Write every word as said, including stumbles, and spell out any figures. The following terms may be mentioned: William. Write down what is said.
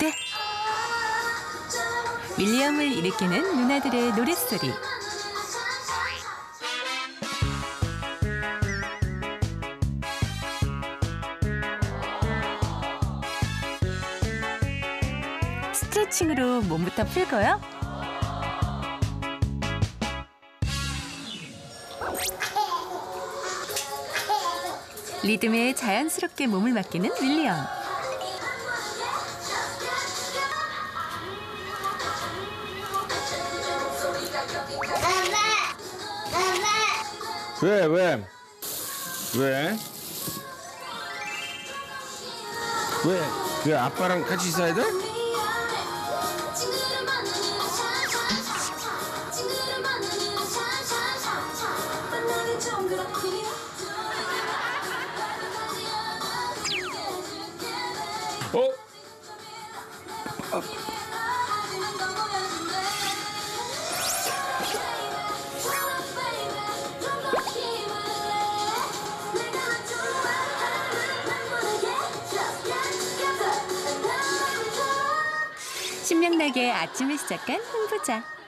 그때 윌리엄을 일으키는 누나들의 노랫소리. 스트레칭으로 몸부터 풀고요. 리듬에 자연스럽게 몸을 맡기는 윌리엄. 왜, 왜? 왜? 왜? 왜 아빠랑 같이 있어야 돼? 어? 아. 신명나게 아침을 시작한 흥부자.